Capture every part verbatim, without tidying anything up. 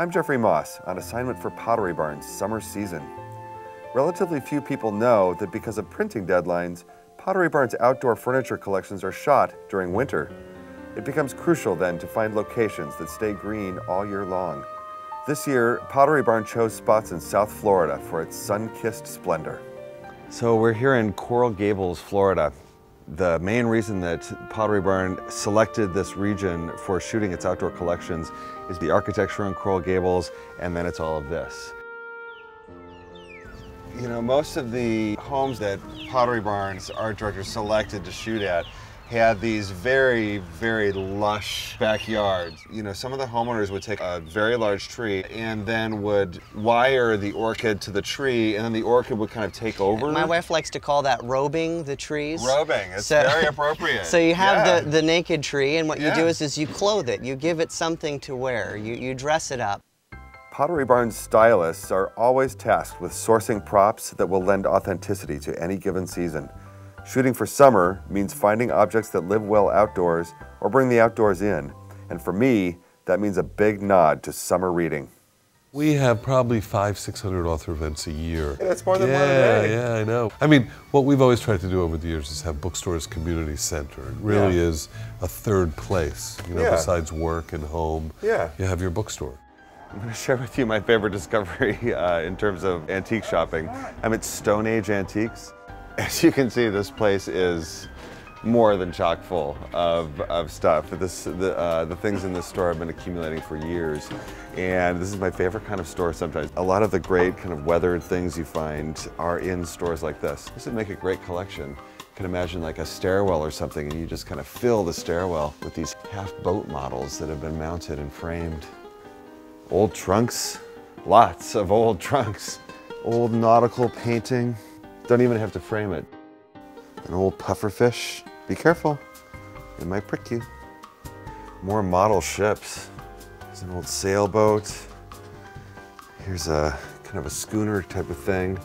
I'm Jeffrey Moss, on assignment for Pottery Barn's summer season. Relatively few people know that because of printing deadlines, Pottery Barn's outdoor furniture collections are shot during winter. It becomes crucial then to find locations that stay green all year long. This year, Pottery Barn chose spots in South Florida for its sun-kissed splendor. So we're here in Coral Gables, Florida. The main reason that Pottery Barn selected this region for shooting its outdoor collections is the architecture in Coral Gables, and then it's all of this. You know, most of the homes that Pottery Barn's art director selected to shoot at had these very, very lush backyards. You know, some of the homeowners would take a very large tree and then would wire the orchid to the tree, and then the orchid would kind of take over. My wife likes to call that robing the trees. Robing, it's so, very appropriate. So you have yeah. the, the naked tree, and what yeah. you do is, is you clothe it. You give it something to wear. You, you dress it up. Pottery Barn's stylists are always tasked with sourcing props that will lend authenticity to any given season. Shooting for summer means finding objects that live well outdoors or bring the outdoors in. And for me, that means a big nod to summer reading. We have probably five, six hundred author events a year. Yeah, that's more than one a day. Yeah, I know. I mean, what we've always tried to do over the years is have bookstores community center. It really yeah. is a third place, you know, yeah. besides work and home. Yeah. You have your bookstore. I'm going to share with you my favorite discovery uh, in terms of antique shopping. I'm at Stone Age Antiques. As you can see, this place is more than chock full of, of stuff. This, the, uh, the things in this store have been accumulating for years, and this is my favorite kind of store sometimes. A lot of the great kind of weathered things you find are in stores like this. This would make a great collection. You can imagine like a stairwell or something, and you just kind of fill the stairwell with these half boat models that have been mounted and framed. Old trunks, lots of old trunks. Old nautical painting. Don't even have to frame it. An old pufferfish. Be careful, it might prick you. More model ships. There's an old sailboat. Here's a kind of a schooner type of thing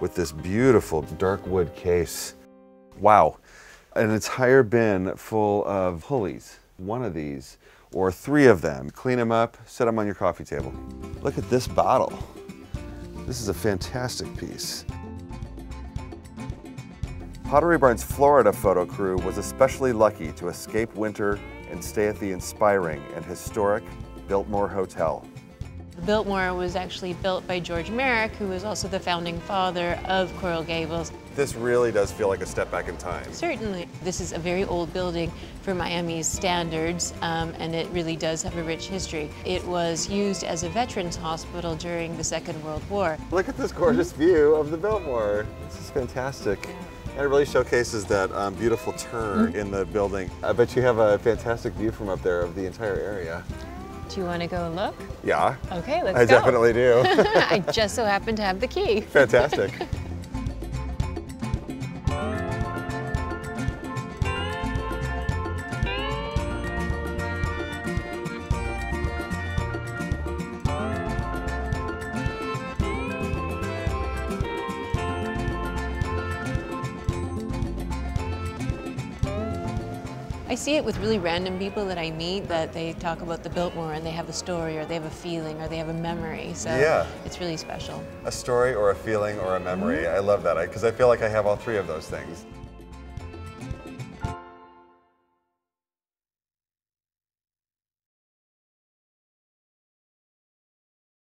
with this beautiful dark wood case. Wow, an entire bin full of pulleys. One of these, or three of them. Clean them up, set them on your coffee table. Look at this bottle. This is a fantastic piece. Pottery Barn's Florida photo crew was especially lucky to escape winter and stay at the inspiring and historic Biltmore Hotel. Biltmore was actually built by George Merrick, who was also the founding father of Coral Gables. This really does feel like a step back in time. Certainly. This is a very old building for Miami's standards, um, and it really does have a rich history. It was used as a veterans hospital during the Second World War. Look at this gorgeous view of the Biltmore. This is fantastic. And it really showcases that um, beautiful turn in the building. I bet you have a fantastic view from up there of the entire area. Do you want to go and look? Yeah. Okay, let's I go. I definitely do. I just so happen to have the key. Fantastic. I see it with really random people that I meet, that they talk about the Biltmore and they have a story or they have a feeling or they have a memory, so yeah. it's really special. A story or a feeling or a memory, mm-hmm. I love that, because I, I feel like I have all three of those things.